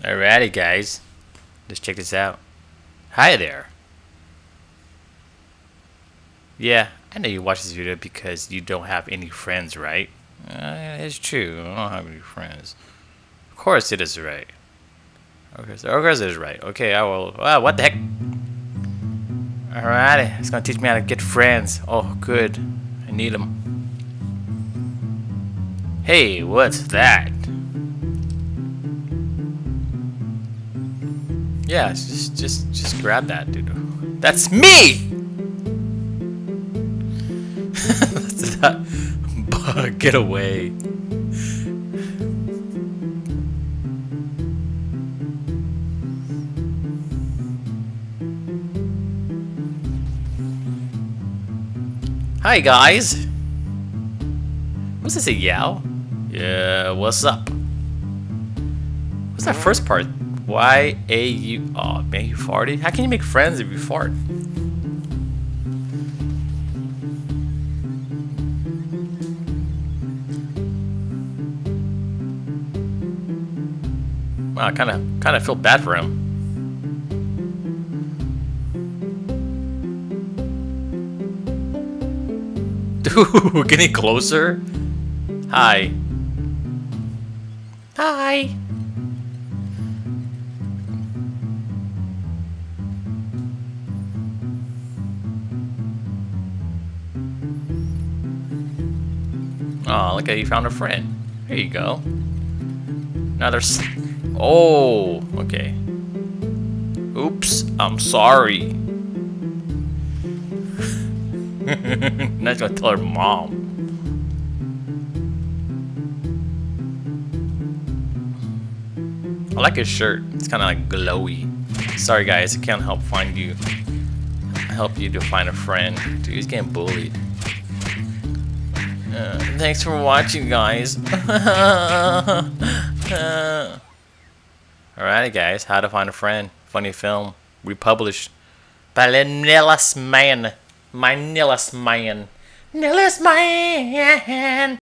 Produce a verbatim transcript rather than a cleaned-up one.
Alrighty guys, let's check this out. Hi there. Yeah, I know you watch this video because you don't have any friends, right? Uh, it's true, I don't have any friends. Of course it is right. Okay, so of course it is right. Okay, I will, uh, what the heck? Alrighty, it's gonna teach me how to get friends. Oh, good, I need them. Hey, what's that? Yeah, just, just, just grab that, dude. That's me! That's that bug, get away. Hi guys! What's this, a yow? Yeah, what's up? What's that first part? Y A U. Oh man, you farted? How can you make friends if you fart? Wow, I kinda kinda feel bad for him. Dude, getting closer? Hi. Hi. Oh, look at you found a friend. There you go. Another snack. Oh, okay. Oops, I'm sorry. Now she's gonna tell her mom. I like his shirt. It's kind of like glowy. Sorry guys, I can't help find you. I help you to find a friend. Dude, he's getting bullied. Uh, thanks for watching, guys. uh. Alrighty, guys. How to Find a Friend. Funny film. Republished by NILLASMAND. My NILLASMAND. NILLASMAND.